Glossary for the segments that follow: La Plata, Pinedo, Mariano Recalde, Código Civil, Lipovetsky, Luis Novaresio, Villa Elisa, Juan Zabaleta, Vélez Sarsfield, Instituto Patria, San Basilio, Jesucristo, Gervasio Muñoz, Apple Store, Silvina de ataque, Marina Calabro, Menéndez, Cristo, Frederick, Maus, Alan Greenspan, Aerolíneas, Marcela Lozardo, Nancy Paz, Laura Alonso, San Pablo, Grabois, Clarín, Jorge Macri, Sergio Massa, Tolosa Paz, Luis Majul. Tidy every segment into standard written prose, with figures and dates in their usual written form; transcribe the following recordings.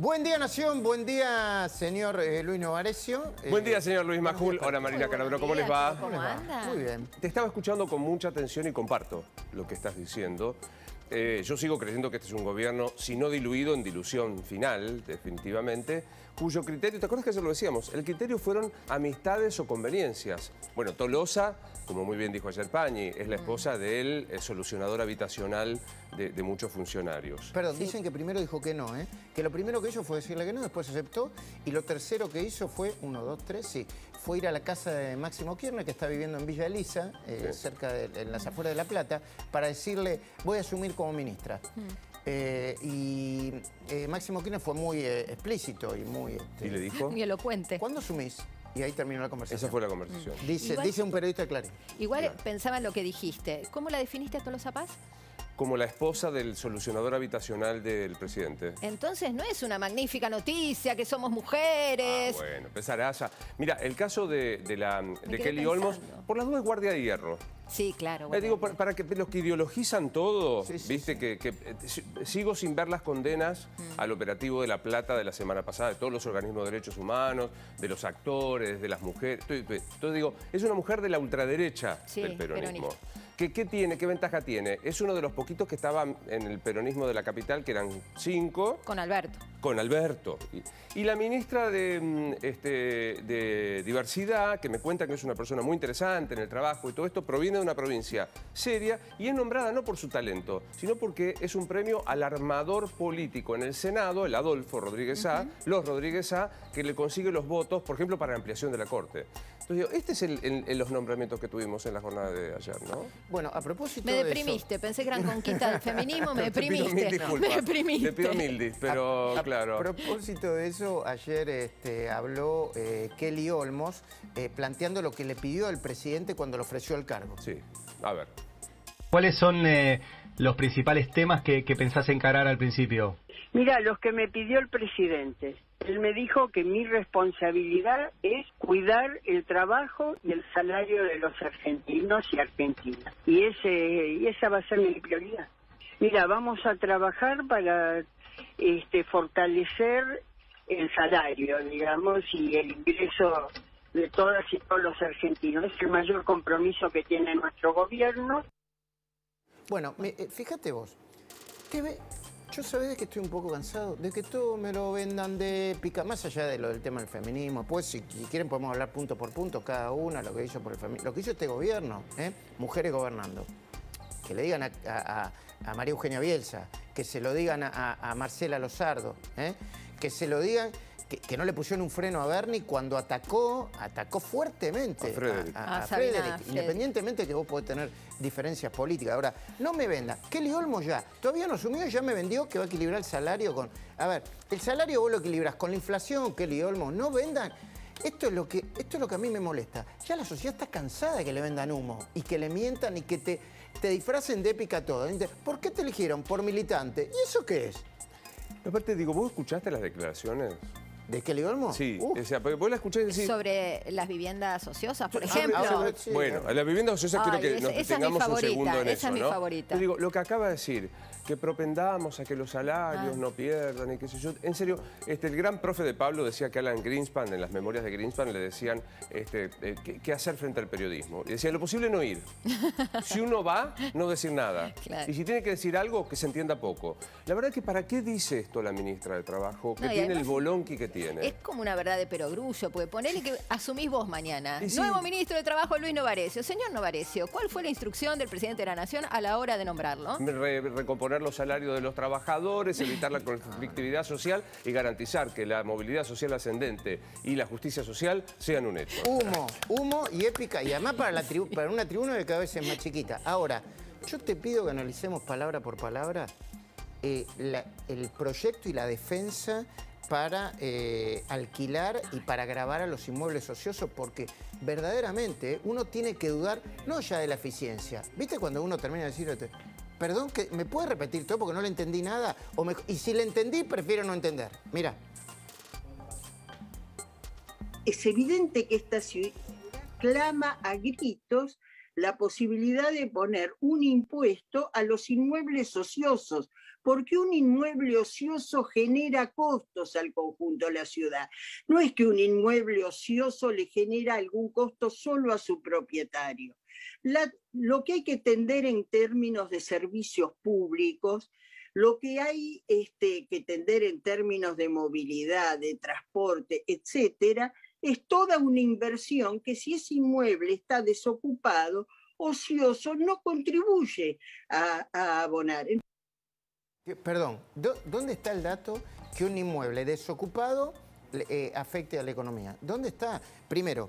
Buen día, Nación. Buen día, señor Luis Novaresio. Buen día, señor Luis Majul. Hola, Marina Calabro. ¿Cómo les va? ¿Cómo anda? Muy bien. Te estaba escuchando con mucha atención y comparto lo que estás diciendo. Yo sigo creyendo que este es un gobierno, si no diluido, en dilución final, definitivamente, cuyo criterio, ¿te acuerdas que eso lo decíamos? El criterio fueron amistades o conveniencias. Bueno, Tolosa, como muy bien dijo ayer Pagni, es la esposa del solucionador habitacional de muchos funcionarios. Perdón, sí. Dicen que primero dijo que no, ¿eh? Que lo primero que hizo fue decirle que no, después aceptó, y lo tercero que hizo fue, uno, dos, tres, sí, fue ir a la casa de Máximo Kirchner, que está viviendo en Villa Elisa, cerca de, en las afueras de La Plata, para decirle, voy a asumir como ministra. Máximo Kirchner fue muy explícito y muy... ¿Y le dijo? Muy elocuente. ¿Cuándo asumís? Y ahí terminó la conversación. Esa fue la conversación. Dice, igual, dice un periodista de Clarín. Igual pensaba en lo que dijiste. ¿Cómo la definiste a Tolosa Paz? Como la esposa del solucionador habitacional del presidente. Entonces no es una magnífica noticia que somos mujeres. Ah, bueno, empezará ya. Mira, el caso de Kelly Olmos, por las dudas, guardia de hierro. Sí, claro. Bueno, digo, para que los que ideologizan todo, sí, viste, sí, que sigo sin ver las condenas al operativo de La Plata de la semana pasada, de todos los organismos de derechos humanos, de los actores, de las mujeres. Entonces digo, es una mujer de la ultraderecha, sí, del peronismo. ¿Qué tiene? ¿Qué ventaja tiene? Es uno de los poquitos que estaban en el peronismo de la capital, que eran 5. Con Alberto. Con Alberto. Y la ministra de Diversidad, que me cuenta que es una persona muy interesante en el trabajo y todo esto, proviene de una provincia seria y es nombrada no por su talento, sino porque es un premio al armador político en el Senado, el Adolfo Rodríguez A, los Rodríguez A, que le consigue los votos, por ejemplo, para la ampliación de la Corte. Entonces, digo, este es los nombramientos que tuvimos en la jornada de ayer, ¿no? Bueno, a propósito de eso... Me deprimiste, pensé que eran conquistas del feminismo, me deprimiste. Te pido mil disculpas, me deprimiste. Te pido mil disculpas, pero claro. A propósito de eso, ayer habló Kelly Olmos planteando lo que le pidió al presidente cuando le ofreció el cargo. Sí, a ver. ¿Cuáles son los principales temas que pensás encarar al principio? Mira, los que me pidió el presidente. Él me dijo que mi responsabilidad es cuidar el trabajo y el salario de los argentinos y argentinas. Y esa va a ser mi prioridad. Mira, vamos a trabajar para fortalecer el salario, digamos, y el ingreso de todas y todos los argentinos. Es el mayor compromiso que tiene nuestro gobierno. Bueno, fíjate vos, yo sabés de que estoy un poco cansado, de que todo me lo vendan de pica, más allá de lo del tema del feminismo. Pues si quieren podemos hablar punto por punto, cada una, lo que hizo por el feminismo, lo que hizo este gobierno, mujeres gobernando. Que le digan a María Eugenia Bielsa, que se lo digan a Marcela Lozardo, que se lo digan... Que no le pusieron un freno a Bernie cuando atacó fuertemente a Frederick, independientemente que vos podés tener diferencias políticas. Ahora, no me venda. Kelly Olmos ya, todavía no asumió, ya me vendió que va a equilibrar el salario con... A ver, el salario vos lo equilibras con la inflación, Kelly Olmos, no vendan... Esto es lo que a mí me molesta. Ya la sociedad está cansada de que le vendan humo y que le mientan y que te disfracen de épica todo. ¿Por qué te eligieron? Por militante. ¿Y eso qué es? Aparte, digo, ¿vos escuchaste las declaraciones? ¿De Kelly Olmos? Sí, o sea, vos la escuchás decir... ¿Sobre las viviendas ociosas, por ejemplo? Bueno, las viviendas ociosas creo que nos detengamos un segundo en eso, ¿no? Esa es mi favorita. Digo, lo que acaba de decir, que propendamos a que los salarios no pierdan y qué sé yo. En serio, el gran profe de Pablo decía que Alan Greenspan, en las memorias de Greenspan, le decían qué hacer frente al periodismo. Y decía, lo posible no ir. Si uno va, no decir nada. Claro. Y si tiene que decir algo, que se entienda poco. La verdad es que ¿para qué dice esto la ministra de Trabajo? Que tiene el bolonqui que tiene. Es como una verdad de perogrullo, porque ponele que asumís vos mañana. Sí. Nuevo ministro de Trabajo, Luis Novaresio. Señor Novaresio, ¿cuál fue la instrucción del presidente de la Nación a la hora de nombrarlo? Recomponer los salarios de los trabajadores, evitar la conflictividad social y garantizar que la movilidad social ascendente y la justicia social sean un hecho. Humo y épica, y además para una tribuna que cada vez es más chiquita. Ahora, yo te pido que analicemos palabra por palabra el proyecto y la defensa para alquilar y para gravar a los inmuebles ociosos, porque verdaderamente uno tiene que dudar, no ya de la eficiencia. ¿Viste cuando uno termina de decir, perdón, que me puede repetir todo porque no le entendí nada? Y si le entendí, prefiero no entender. Mira. Es evidente que esta ciudad clama a gritos la posibilidad de poner un impuesto a los inmuebles ociosos, porque un inmueble ocioso genera costos al conjunto de la ciudad. No es que un inmueble ocioso le genera algún costo solo a su propietario. Lo que hay que tender en términos de servicios públicos, lo que hay que tender en términos de movilidad, de transporte, etcétera, es toda una inversión que, si ese inmueble está desocupado, ocioso, no contribuye a abonar. Perdón, ¿dónde está el dato que un inmueble desocupado afecte a la economía? ¿Dónde está? Primero,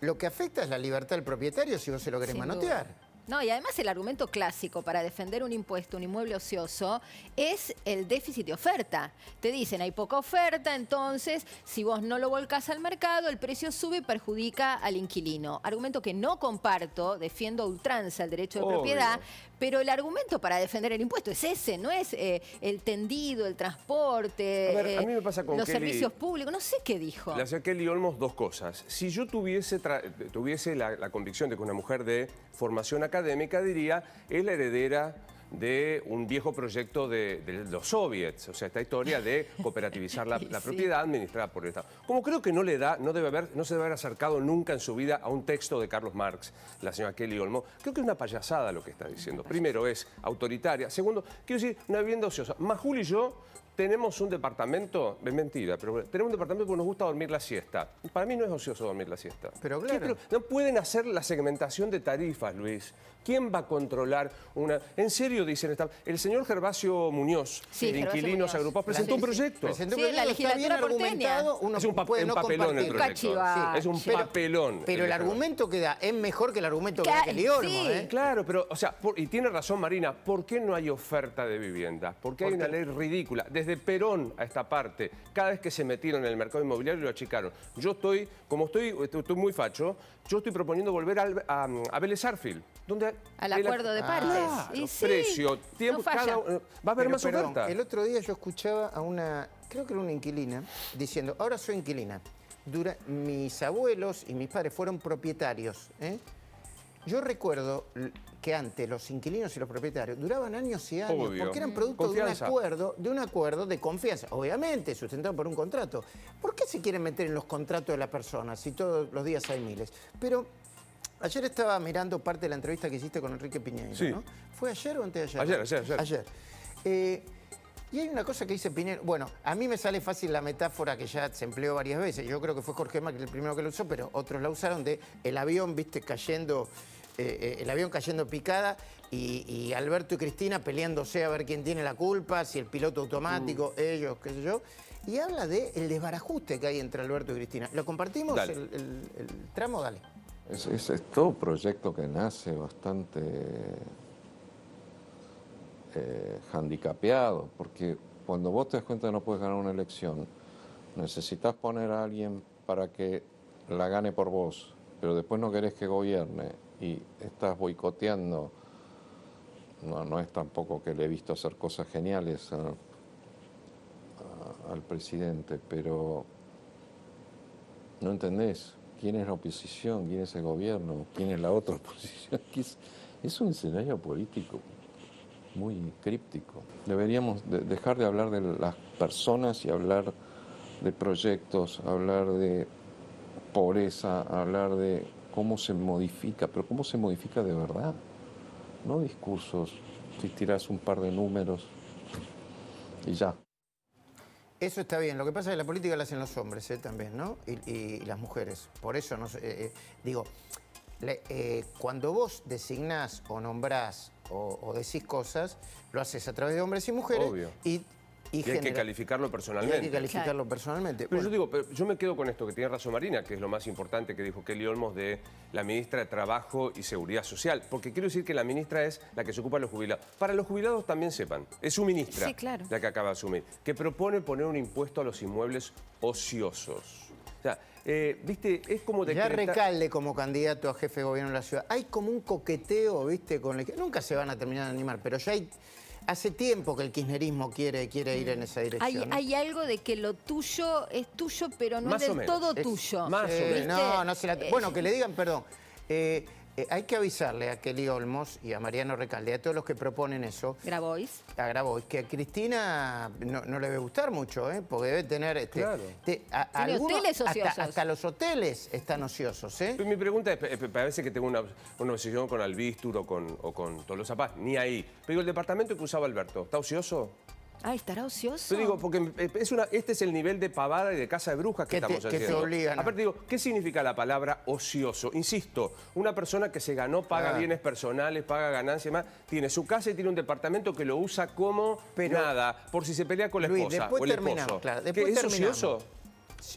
lo que afecta es la libertad del propietario si vos se lo querés manotear. No, y además el argumento clásico para defender un impuesto, un inmueble ocioso, es el déficit de oferta. Te dicen, hay poca oferta, entonces, si vos no lo volcás al mercado, el precio sube y perjudica al inquilino. Argumento que no comparto, defiendo a ultranza el derecho de propiedad, pero el argumento para defender el impuesto es ese, no es el tendido, el transporte, a ver, a mí me pasa con los servicios públicos, no sé qué dijo. La señora Kelly Olmos, dos cosas. Si yo tuviese la convicción de que una mujer de formación académica, diría, es la heredera de un viejo proyecto de los soviets, o sea, esta historia de cooperativizar la propiedad administrada por el Estado. Como creo que no se debe haber acercado nunca en su vida a un texto de Carlos Marx, la señora Kelly Olmos, creo que es una payasada lo que está diciendo. Primero, es autoritaria. Segundo, quiero decir, una vivienda ociosa. Majul y yo tenemos un departamento, es mentira, pero tenemos un departamento porque nos gusta dormir la siesta. Para mí no es ocioso dormir la siesta. Pero claro. No pueden hacer la segmentación de tarifas, Luis. ¿Quién va a controlar una...? En serio, dicen, el señor Gervasio Muñoz, de Inquilinos Agrupados, presentó un proyecto. Presentó un proyecto, está bien argumentado. Uno es un papelón el proyecto. Sí. Es un papelón. Pero el argumento que da es mejor que el argumento que da Kelly Olmos. Claro, pero, o sea, y tiene razón Marina, ¿por qué no hay oferta de vivienda? Porque hay una ley ridícula. Desde Perón a esta parte, cada vez que se metieron en el mercado inmobiliario lo achicaron. Yo estoy, como estoy muy facho, yo estoy proponiendo volver a Vélez Sarsfield. Al acuerdo de partes. Claro, precio, tiempo, no va a haber más oferta. El otro día yo escuchaba a una, creo que era una inquilina, diciendo, ahora soy inquilina. Mis abuelos y mis padres fueron propietarios. Yo recuerdo que antes los inquilinos y los propietarios duraban años y años porque eran producto de un acuerdo de confianza, obviamente sustentado por un contrato. ¿Por qué se quieren meter en los contratos de las personas si todos los días hay miles? Pero ayer estaba mirando parte de la entrevista que hiciste con Enrique Piñeiro, ¿no? ¿Fue ayer o antes de ayer? Ayer. Y hay una cosa que dice Pinedo, bueno, a mí me sale fácil la metáfora que ya se empleó varias veces, yo creo que fue Jorge Macri el primero que lo usó, pero otros la usaron, de el avión, viste, cayendo, el avión cayendo picada y Alberto y Cristina peleándose a ver quién tiene la culpa, si el piloto automático, ellos, qué sé yo, y habla del desbarajuste que hay entre Alberto y Cristina. ¿Lo compartimos el tramo? Dale. Es todo proyecto que nace bastante... handicapeado, porque cuando vos te das cuenta que no puedes ganar una elección, necesitas poner a alguien para que la gane por vos, pero después no querés que gobierne y estás boicoteando. No es tampoco que le he visto hacer cosas geniales al presidente, pero no entendés quién es la oposición, quién es el gobierno, quién es la otra oposición. Es un escenario político muy críptico. Deberíamos dejar de hablar de las personas y hablar de proyectos, hablar de pobreza, hablar de cómo se modifica, pero cómo se modifica de verdad. No discursos, si tirás un par de números y ya. Eso está bien. Lo que pasa es que la política la hacen los hombres también, ¿no? Y las mujeres. Por eso, digo, cuando vos designás o nombrás o decís cosas, lo haces a través de hombres y mujeres. Obvio. Y hay que calificarlo personalmente. Pero bueno, yo me quedo con esto, que tiene razón Marina, que es lo más importante que dijo Kelly Olmos de la ministra de Trabajo y Seguridad Social. Porque quiero decir que la ministra es la que se ocupa de los jubilados. Para los jubilados también sepan, es su ministra la que acaba de asumir, que propone poner un impuesto a los inmuebles ociosos. O sea, viste, es como decretar... Ya Recalde como candidato a jefe de gobierno de la ciudad. Hay como un coqueteo, viste, con el que nunca se van a terminar de animar, pero ya hay... Hace tiempo que el kirchnerismo quiere ir en esa dirección. Hay algo de que lo tuyo es tuyo, pero no es del todo tuyo. Más o menos. No se la... Bueno, que le digan, perdón... Hay que avisarle a Kelly Olmos y a Mariano Recalde, a todos los que proponen eso. Grabois. A Grabois, que a Cristina no le debe gustar mucho, porque debe tener... claro. Algunos, hoteles ociosos. Hasta los hoteles están ociosos, Pues mi pregunta es, parece que tengo una obsesión con Albístur o con Tolosa Paz, ni ahí. Pero digo, el departamento que usaba Alberto, ¿está ocioso? Ah, ¿estará ocioso? Pero digo, porque este es el nivel de pavada y de casa de brujas que estamos haciendo. Que te obligan. Aparte digo, ¿qué significa la palabra ocioso? Insisto, una persona que se ganó, paga bienes personales, paga ganancias y más, tiene su casa y tiene un departamento que lo usa como nada, por si se pelea con la esposa o el esposo. Claro, ¿es ocioso?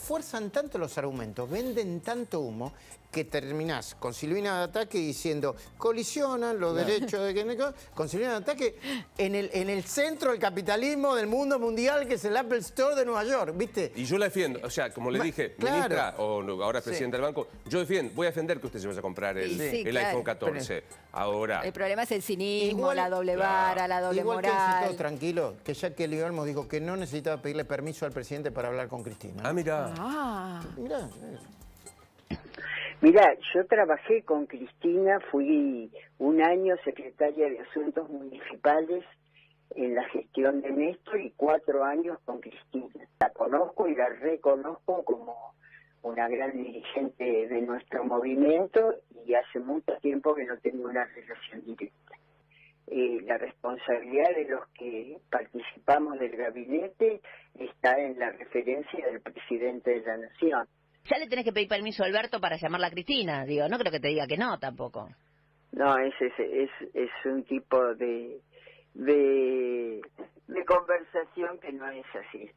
Fuerzan tanto los argumentos, venden tanto humo, que terminás con Silvina de Ataque diciendo colisionan los derechos de... Con Silvina de Ataque en el centro del capitalismo del mundo mundial, que es el Apple Store de Nueva York, ¿viste? Y yo la defiendo, o sea, como le dije, ministra, o ahora presidenta del banco, yo defiendo, voy a defender que usted se vaya a comprar el iPhone 14. Ahora... El problema es el cinismo, igual, la doble vara, la doble moral. Igual que todo tranquilo, que ya que Kelly Olmos dijo que no necesitaba pedirle permiso al presidente para hablar con Cristina. Ah, mirá. Ah. Mirá. Mirá, yo trabajé con Cristina, fui un año secretaria de Asuntos Municipales en la gestión de Néstor y 4 años con Cristina. La conozco y la reconozco como una gran dirigente de nuestro movimiento y hace mucho tiempo que no tengo una relación directa. La responsabilidad de los que participamos del gabinete está en la referencia del presidente de la Nación. Ya le tenés que pedir permiso a Alberto para llamarla a Cristina, digo, no creo que te diga que no tampoco. No, es un tipo de conversación que no es así.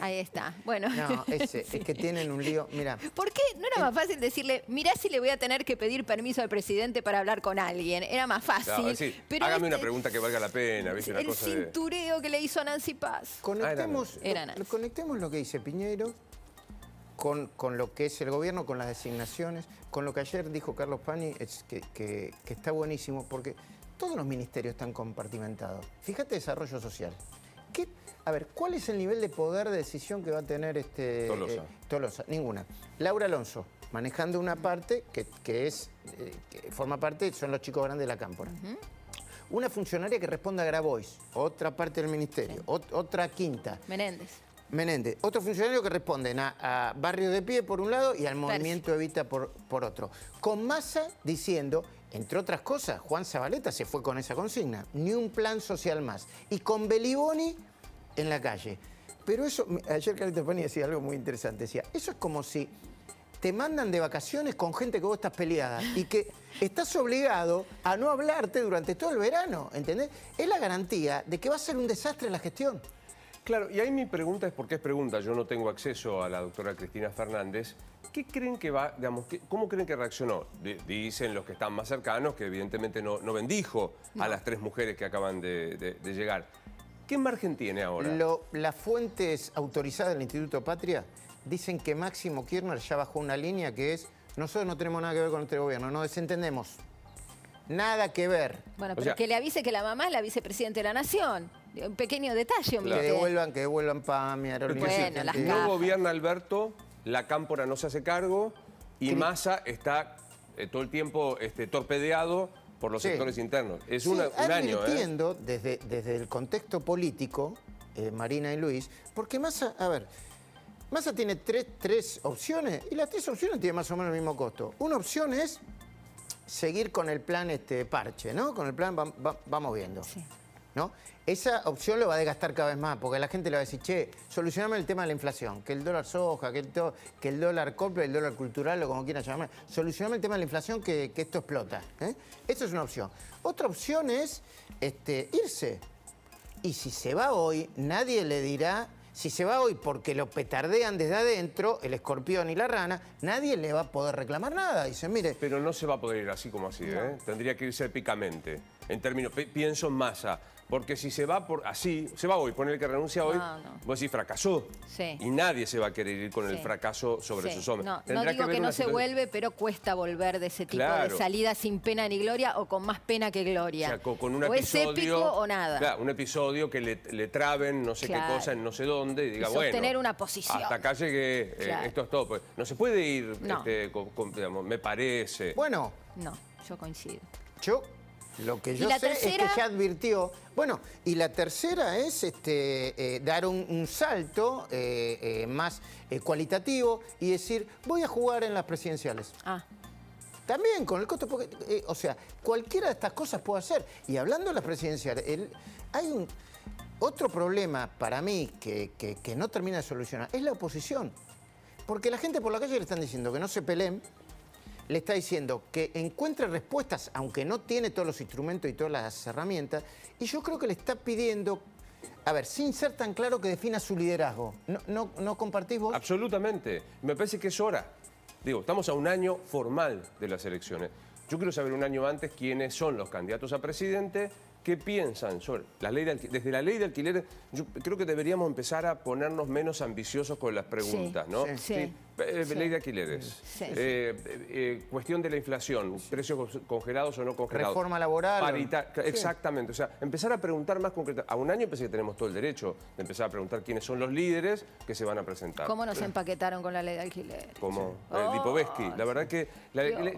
Ahí está, bueno. No, es que tienen un lío, mirá. ¿Por qué no era más fácil decirle, mirá si le voy a tener que pedir permiso al presidente para hablar con alguien? Era más fácil. Claro, pero hágame una pregunta que valga la pena. ¿Viste? Una cosa de cintureo que le hizo a Nancy Paz. Conectemos lo que dice Piñeiro con lo que es el gobierno, con las designaciones, con lo que ayer dijo Carlos Pagni, que está buenísimo, porque todos los ministerios están compartimentados. Fíjate, desarrollo social. A ver, ¿cuál es el nivel de poder de decisión que va a tener Tolosa? Ninguna. Laura Alonso, manejando una parte que forma parte, son los chicos grandes de la Cámpora. Una funcionaria que responde a Grabois, otra parte del ministerio, otra quinta. Menéndez, otro funcionario que responden a Barrio de Pie por un lado y al Movimiento Evita por otro. Con Massa diciendo, entre otras cosas, Juan Zabaleta se fue con esa consigna, ni un plan social más. Y con Beliboni en la calle. Pero eso, ayer Carlos Pagni decía algo muy interesante, decía, eso es como si te mandan de vacaciones con gente que vos estás peleada y que estás obligado a no hablarte durante todo el verano, ¿entendés? Es la garantía de que va a ser un desastre en la gestión. Claro, y ahí mi pregunta es, porque es pregunta, yo no tengo acceso a la doctora Cristina Fernández, ¿qué creen que va, digamos, cómo creen que reaccionó? Dicen los que están más cercanos que evidentemente no bendijo a las 3 mujeres que acaban de llegar. ¿Qué margen tiene ahora? Las fuentes autorizadas del Instituto Patria dicen que Máximo Kirchner ya bajó una línea que es, nosotros no tenemos nada que ver con este gobierno, nos desentendemos. Nada que ver. Bueno, pero o sea, que le avise que la mamá es la vicepresidenta de la Nación. Un pequeño detalle. Claro. Que devuelvan PAMI, Aerolíneas. Bueno, las cajas. No gobierna Alberto, la Cámpora no se hace cargo y Massa está todo el tiempo torpedeado por los sectores internos. Es un año. Entiendo desde el contexto político, Marina y Luis, porque Massa, a ver, Massa tiene tres opciones y las 3 opciones tienen más o menos el mismo costo. Una opción es seguir con el plan parche, ¿no? Con el plan vamos viendo. Sí. ¿No? Esa opción lo va a desgastar cada vez más, porque la gente le va a decir, che, solucioname el tema de la inflación, que el dólar soja, que el dólar copla, el dólar cultural, o como quieran llamar, solucioname el tema de la inflación, que esto explota. Esa es una opción. Otra opción es irse. Y si se va hoy, nadie le dirá, si se va hoy porque lo petardean desde adentro, el escorpión y la rana, nadie le va a poder reclamar nada. Dicen, mire... Pero no se va a poder ir así como así, no. Tendría que irse picamente. En términos, pienso en Massa. Porque si se va por así, se va hoy, poner que renuncia hoy, vos decís fracasó. Sí. Y nadie se va a querer ir con el fracaso sobre sus hombros. No, no digo que no se vuelve, pero cuesta volver de ese tipo de salida sin pena ni gloria o con más pena que gloria. O sea, con un episodio, es épico o nada. Claro, un episodio que le traben no sé qué cosa en no sé dónde y diga, bueno, sostener una posición. Hasta acá llegué, esto es todo. Pues, no se puede ir, digamos, me parece. Bueno. No, yo coincido. Yo... Lo que yo sé es que ya advirtió. Bueno, y la tercera es dar un salto más cualitativo y decir, voy a jugar en las presidenciales. Ah. También con el costo, porque, o sea, cualquiera de estas cosas puede hacer. Y hablando de las presidenciales, hay otro problema para mí que no termina de solucionar, es la oposición. Porque la gente por la calle le están diciendo que no se peleen, le está diciendo que encuentre respuestas, aunque no tiene todos los instrumentos y todas las herramientas, y yo creo que le está pidiendo, a ver, sin ser tan claro, que defina su liderazgo. ¿No compartís vos? Absolutamente. Me parece que es hora. Digo, estamos a un año formal de las elecciones. Yo quiero saber un año antes quiénes son los candidatos a presidente, qué piensan sobre la ley de alquiler. Desde la ley de alquiler, yo creo que deberíamos empezar a ponernos menos ambiciosos con las preguntas, ¿no? Sí. Ley de alquileres, cuestión de la inflación, precios congelados o no congelados. Reforma laboral. Parita, exactamente, o sea, empezar a preguntar más concretamente. A un año pensé que tenemos todo el derecho de empezar a preguntar quiénes son los líderes que se van a presentar. ¿Cómo nos empaquetaron con la ley de alquileres? Como Lipovetsky, la verdad que...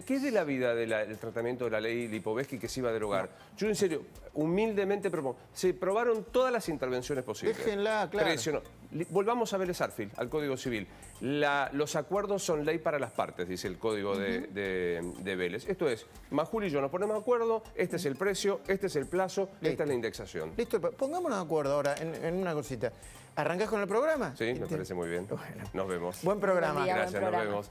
¿Qué es de la vida del tratamiento de la ley Lipovetsky que se iba a derogar? No. Yo en serio, humildemente propongo, se probaron todas las intervenciones posibles. Déjenla, claro. Volvamos a Vélez Sarsfield, al Código Civil. Los acuerdos son ley para las partes, dice el Código de Vélez. Esto es, Majul y yo nos ponemos de acuerdo, este es el precio, este es el plazo, esta es la indexación. Listo, pongámonos de acuerdo ahora en una cosita. ¿Arrancás con el programa? Sí, me parece muy bien. Bueno. Nos vemos. Buen programa. Gracias, nos vemos.